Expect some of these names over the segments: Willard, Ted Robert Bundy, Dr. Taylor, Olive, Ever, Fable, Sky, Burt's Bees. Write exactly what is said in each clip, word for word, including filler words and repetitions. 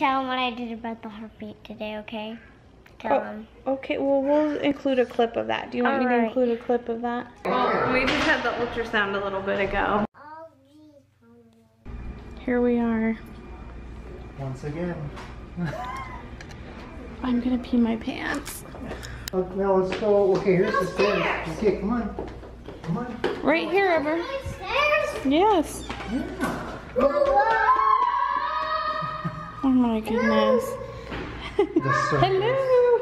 Tell him what I did about the heartbeat today, okay? Tell oh, him. Okay, well, we'll include a clip of that. Do you want All me right. to include a clip of that? Well, we just had the ultrasound a little bit ago. Here we are. Once again. I'm gonna pee my pants. Okay, now let's go. Okay, here's the stairs. Okay, come on. Come on. Right oh, here, Ever. Yes. Yeah. Oh my goodness. Hello.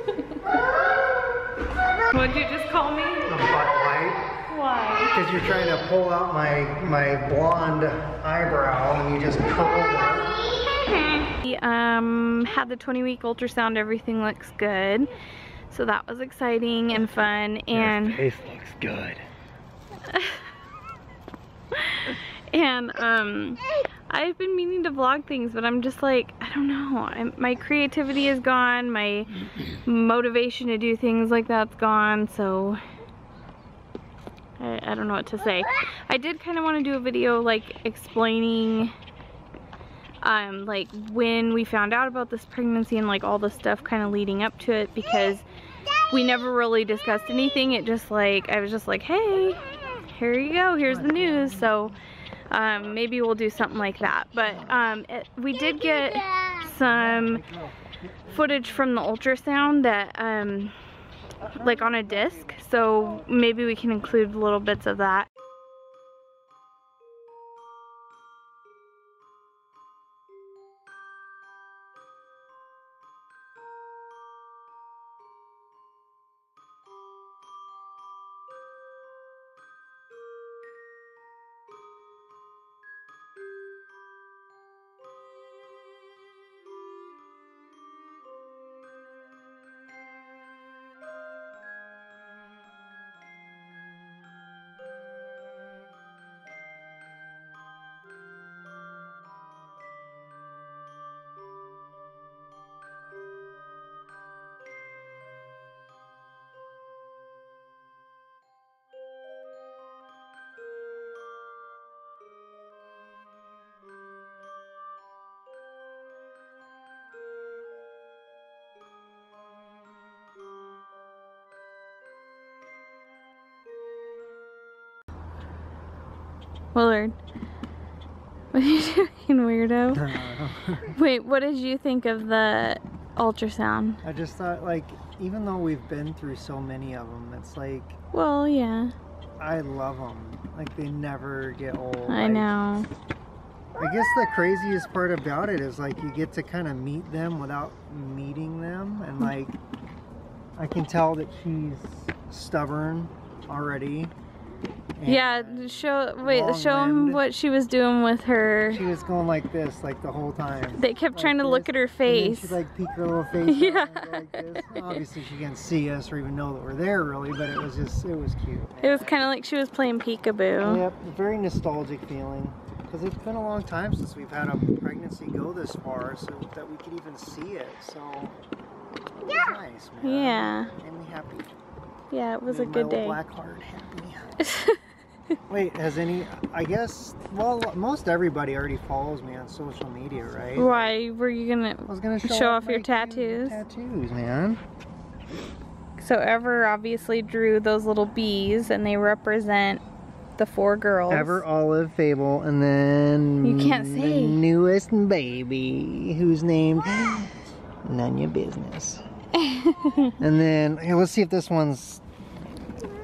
What'd you just call me? Why? Why? Because you're trying to pull out my my blonde eyebrow and you just curled it. We um, had the twenty week ultrasound, everything looks good. So that was exciting and fun. And your face looks good. and um, I've been meaning to vlog things, but I'm just like, I don't know. I'm, my creativity is gone, my motivation to do things like that's gone, so I, I don't know what to say. I did kind of want to do a video like explaining Um, like when we found out about this pregnancy and like all the stuff kind of leading up to it, because we never really discussed anything. It just like, I was just like, hey, here you go, here's the news. So um, maybe we'll do something like that. But um, it, we did get some footage from the ultrasound that um, like on a disc, so maybe we can include little bits of that. Willard, what are you doing, weirdo? Wait, what did you think of the ultrasound? I just thought, like, even though we've been through so many of them, it's like... Well, yeah. I love them. Like, they never get old. I like, know. I guess the craziest part about it is, like, you get to kind of meet them without meeting them. And, like, I can tell that she's stubborn already. And yeah, show wait, show them what she was doing with her. She was going like this, like the whole time. They kept like trying to this, look at her face. And then she like peeked her little face. Yeah. Out and go like this. Well, obviously, she can't see us or even know that we're there really, but it was just, it was cute. It was kind of like she was playing peekaboo. Yep, very nostalgic feeling, because it's been a long time since we've had a pregnancy go this far, so that we could even see it. So it yeah. nice, man. Yeah. Made me happy. Yeah, it was Made a good my day. Black heart happy. Wait, has any, I guess, well, most everybody already follows me on social media, right? Why were you gonna, I was gonna show, show off, off your tattoos? Tattoos, man. So Ever obviously drew those little bees, and they represent the four girls. Ever, Olive, Fable, and then you can't the say. newest baby, who's named None Your Business. And then, hey, let's see if this one's...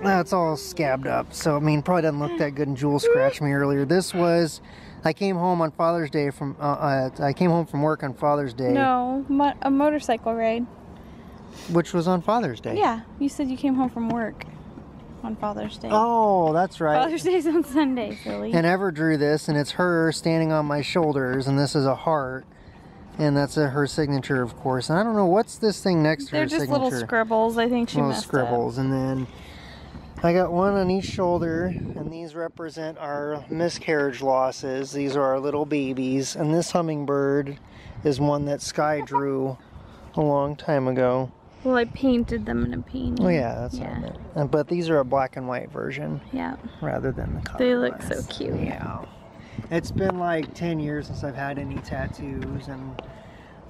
That's nah, all scabbed up, so I mean, probably doesn't look that good. And Jewel scratched me earlier. This was, I came home on Father's Day from, uh, uh, I came home from work on Father's Day. No, mo a motorcycle ride. Which was on Father's Day. Yeah, you said you came home from work on Father's Day. Oh, that's right. Father's Day's on Sunday, silly. And Ever drew this, and it's her standing on my shoulders, and this is a heart. And that's a, her signature, of course. And I don't know, what's this thing next to They're her signature? They're just little scribbles. I think she little messed scribbles. Up. And then I got one on each shoulder. And these represent our miscarriage losses. These are our little babies. And this hummingbird is one that Sky drew a long time ago. Well, I painted them in a painting. Oh, yeah, that's yeah. what I meant. But these are a black and white version. Yeah. Rather than the color. They look ones. so cute. Yeah. It's been like ten years since I've had any tattoos, and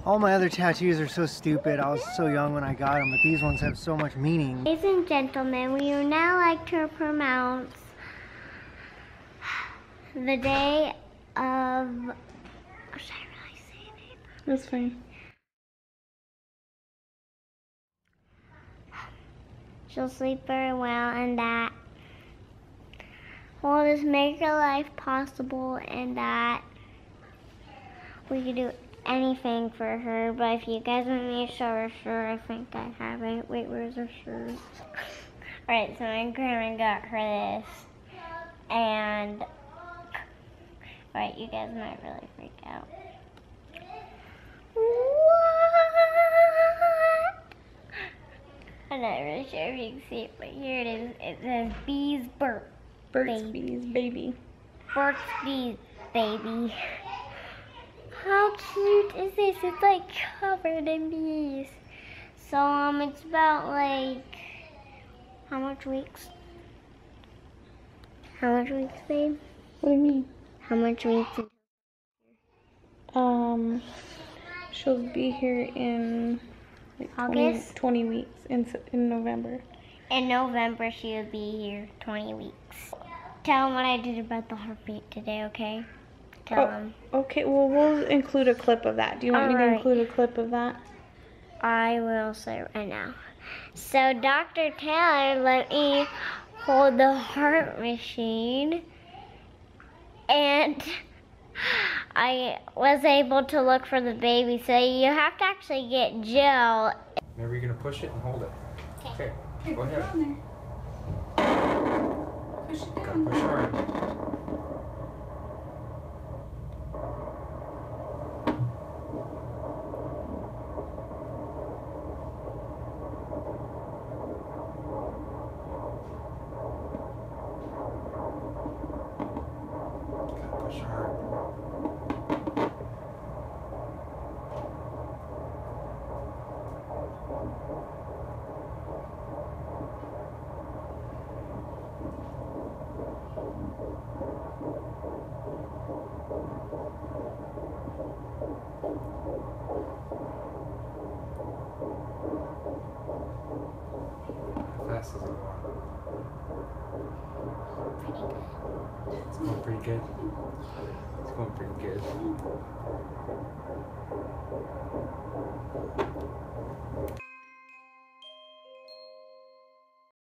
All my other tattoos are so stupid. I was so young when I got them, but these ones have so much meaning. Ladies and gentlemen, we would now like to pronounce the day of... Oh, should I really say a name? That's fine. She'll sleep very well, and that we'll just make her life possible, and that we could do anything for her. But if you guys want me to show her shirt, I think I have it. Wait, where's her shirt? Alright, so my grandma got her this. And, alright, you guys might really freak out. What? I'm not really sure if you can see it, but here it is. It says Bees Burt. Burt's Bees, baby. Burt's Bees, baby. How cute is this? It's like covered in bees. So um, it's about like, how much weeks? How much weeks, babe? What do you mean? How much weeks? Um, she'll be here in like August. twenty, twenty weeks in in November. In November, she'll be here twenty weeks. Tell them what I did about the heartbeat today, okay? Oh, okay, well, we'll include a clip of that. Do you want All me right. to include a clip of that? I will say right now. So, Doctor Taylor let me hold the heart machine, and I was able to look for the baby. So, you have to actually get Jill. Remember, you're going to push it and hold it. Okay. Okay, go ahead. Push it down. Push hard. It's going pretty good. It's going pretty good. Mm-hmm.